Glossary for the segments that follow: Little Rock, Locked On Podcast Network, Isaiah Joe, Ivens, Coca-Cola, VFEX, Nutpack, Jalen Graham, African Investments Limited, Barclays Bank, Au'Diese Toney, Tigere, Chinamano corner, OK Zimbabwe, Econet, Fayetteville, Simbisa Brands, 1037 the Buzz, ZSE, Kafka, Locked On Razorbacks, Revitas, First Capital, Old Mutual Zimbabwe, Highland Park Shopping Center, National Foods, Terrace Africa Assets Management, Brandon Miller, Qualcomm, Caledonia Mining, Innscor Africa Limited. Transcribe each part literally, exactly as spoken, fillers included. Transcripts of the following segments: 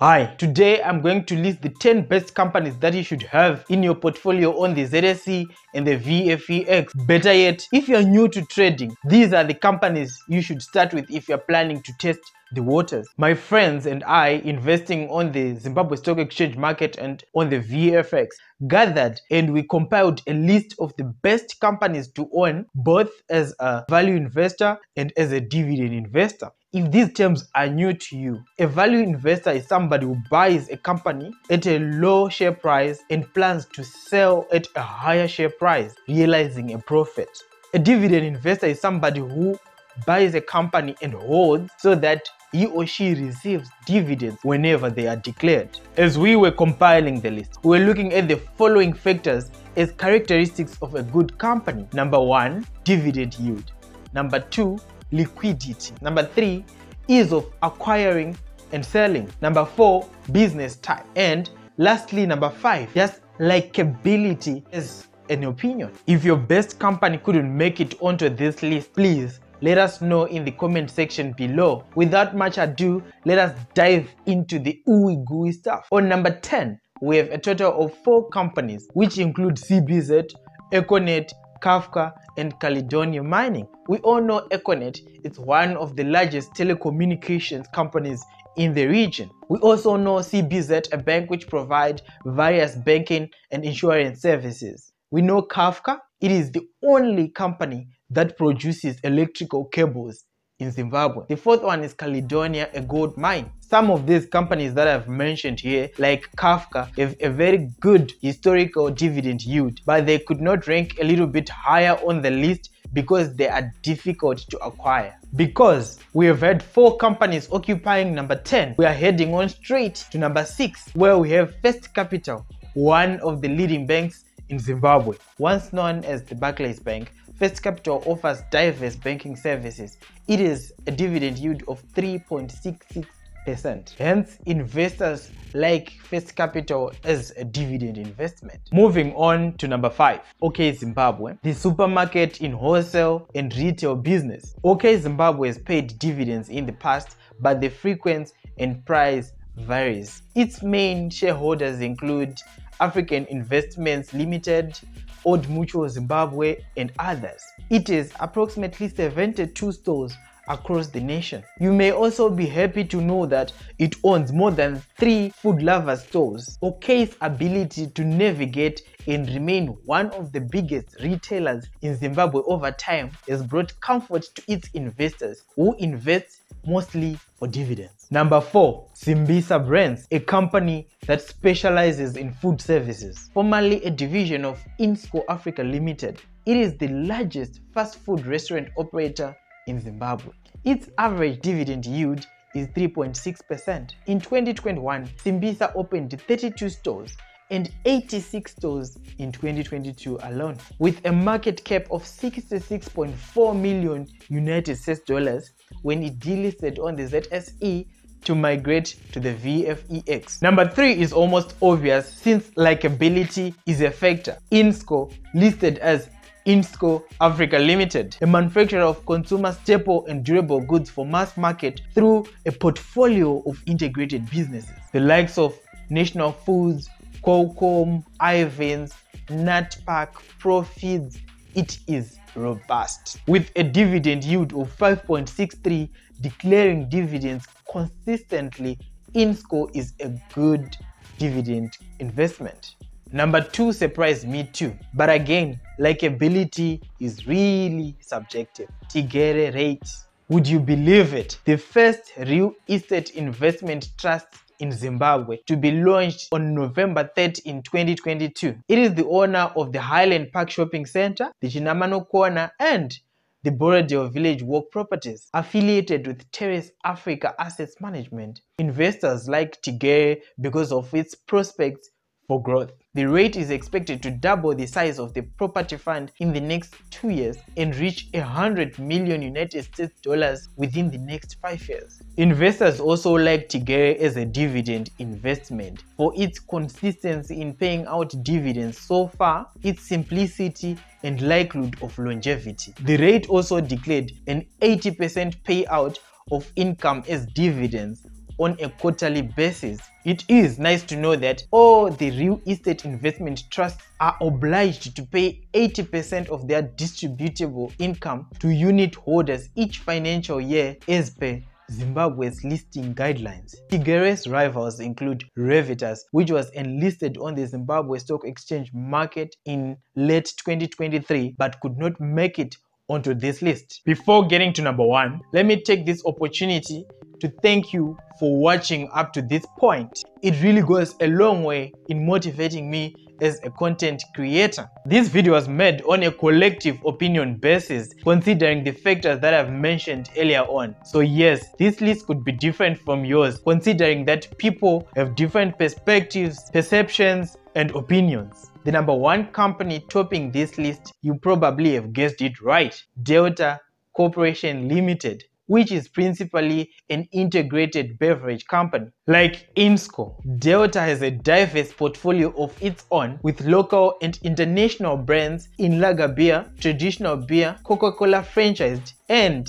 Hi, today I'm going to list the ten best companies that you should have in your portfolio on the Z S E and the V F E X. Better yet, if you're new to trading, these are the companies you should start with if you're planning to test the waters. My friends and I investing on the Zimbabwe Stock Exchange market and on the V F E X gathered and we compiled a list of the best companies to own, both as a value investor and as a dividend investor. If these terms are new to you, a value investor is somebody who buys a company at a low share price and plans to sell at a higher share price, realizing a profit. A dividend investor is somebody who buys a company and holds so that he or she receives dividends whenever they are declared. As we were compiling the list, we were looking at the following factors as characteristics of a good company. Number one, dividend yield. Number two, liquidity. Number three, ease of acquiring and selling. Number four, business type. And lastly, number five, just likability as an opinion. If your best company couldn't make it onto this list, please let us know in the comment section below. Without much ado, let us dive into the ooey gooey stuff. On number ten, we have a total of four companies, which include C B Z, Econet, Kafka, and Caledonia Mining. We all know Econet is one of the largest telecommunications companies in the region. We also know C B Z, a bank which provides various banking and insurance services. We know Kafka. It is the only company that produces electrical cables in Zimbabwe. The fourth one is Caledonia, a gold mine. Some of these companies that I've mentioned here, like Kafka, have a very good historical dividend yield, but they could not rank a little bit higher on the list because they are difficult to acquire. Because we have had four companies occupying number ten, we are heading on straight to number six, where we have First Capital, one of the leading banks in Zimbabwe. Once known as the Barclays Bank, First Capital offers diverse banking services. It is a dividend yield of three point six six percent. Hence, investors like First Capital as a dividend investment. Moving on to number five, OK Zimbabwe, the supermarket in wholesale and retail business. OK Zimbabwe has paid dividends in the past, but the frequency and price varies. Its main shareholders include African Investments Limited, Old Mutual Zimbabwe, and others. It is approximately seventy-two stores across the nation. You may also be happy to know that it owns more than three Food Lover stores. OK's ability to navigate and remain one of the biggest retailers in Zimbabwe over time has brought comfort to its investors, who invest mostly for dividends. Number four, Simbisa Brands, a company that specializes in food services, formerly a division of Innscor Africa Limited. It is the largest fast food restaurant operator in Zimbabwe. Its average dividend yield is three point six percent. In twenty twenty-one, Simbisa opened thirty-two stores and eighty-six stores in twenty twenty-two alone. With a market cap of sixty-six point four million United States dollars when it delisted on the Z S E to migrate to the V F E X. Number three is almost obvious since likability is a factor. Innscor, listed as Innscor Africa Limited, a manufacturer of consumer staple and durable goods for mass market through a portfolio of integrated businesses. The likes of National Foods, Qualcomm, Ivens, Nutpack, Profid. It is robust, with a dividend yield of five point six three, declaring dividends consistently. Innscor is a good dividend investment. Number two surprised me too, but again, likability is really subjective. Tigere rate. Would you believe it? The first real estate investment trust in Zimbabwe to be launched on November third in twenty twenty-two. It is the owner of the Highland Park Shopping Center, the Chinamano Corner, and the Borodio Village Walk properties, affiliated with Terrace Africa Assets Management. Investors like Tigere because of its prospects for growth. The rate is expected to double the size of the property fund in the next two years and reach one hundred million United States dollars within the next five years. Investors also like Tigere as a dividend investment for its consistency in paying out dividends so far, its simplicity, and likelihood of longevity. The rate also declared an eighty percent payout of income as dividends on a quarterly basis. It is nice to know that all the real estate investment trusts are obliged to pay eighty percent of their distributable income to unit holders each financial year as per Zimbabwe's listing guidelines. Tigere's rivals include Revitas, which was enlisted on the Zimbabwe Stock Exchange market in late twenty twenty-three but could not make it onto this list. Before getting to number one, let me take this opportunity to thank you for watching up to this point. It really goes a long way in motivating me as a content creator. This video was made on a collective opinion basis, considering the factors that I've mentioned earlier on. So yes, this list could be different from yours, considering that people have different perspectives, perceptions, and opinions. The number one company topping this list, you probably have guessed it right, Delta Corporation Limited, which is principally an integrated beverage company. Like Innscor, Delta has a diverse portfolio of its own with local and international brands in lager beer, traditional beer, Coca-Cola franchised, and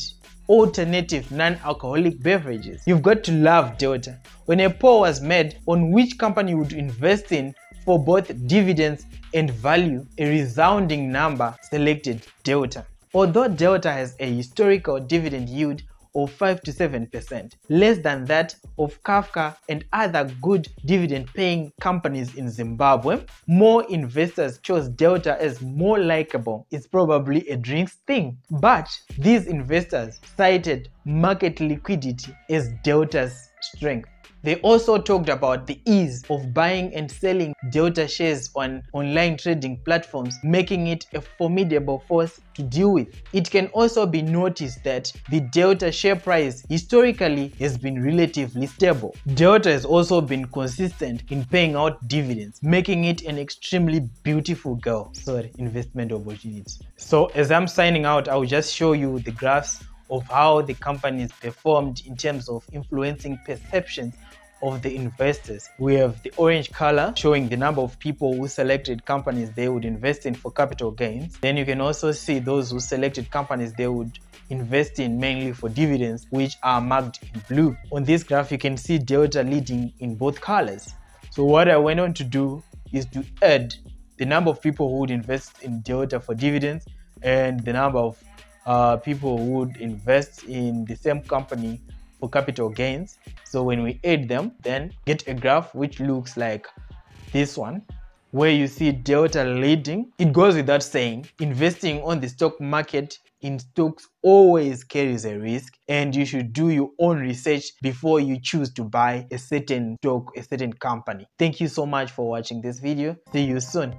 alternative non-alcoholic beverages. You've got to love Delta. When a poll was made on which company you would invest in for both dividends and value, a resounding number selected Delta. Although Delta has a historical dividend yield of five to seven percent, less than that of Kafka and other good dividend-paying companies in Zimbabwe, more investors chose Delta as more likable. It's probably a drinks thing. But these investors cited market liquidity as Delta's strength. They also talked about the ease of buying and selling Delta shares on online trading platforms, making it a formidable force to deal with. It can also be noticed that the Delta share price historically has been relatively stable. Delta has also been consistent in paying out dividends, making it an extremely beautiful girl. Sorry, investment opportunity. So as I'm signing out, I'll just show you the graphs of how the companies performed in terms of influencing perceptions of the investors. We have the orange color showing the number of people who selected companies they would invest in for capital gains. Then you can also see those who selected companies they would invest in mainly for dividends, which are marked in blue. On this graph, you can see Delta leading in both colors. So what I went on to do is to add the number of people who would invest in Delta for dividends and the number of uh, people who would invest in the same company for capital gains. So when we add them, then get a graph which looks like this one, where you see Delta leading. It goes without saying, investing on the stock market in stocks always carries a risk, and you should do your own research before you choose to buy a certain stock, a certain company. Thank you so much for watching this video. See you soon.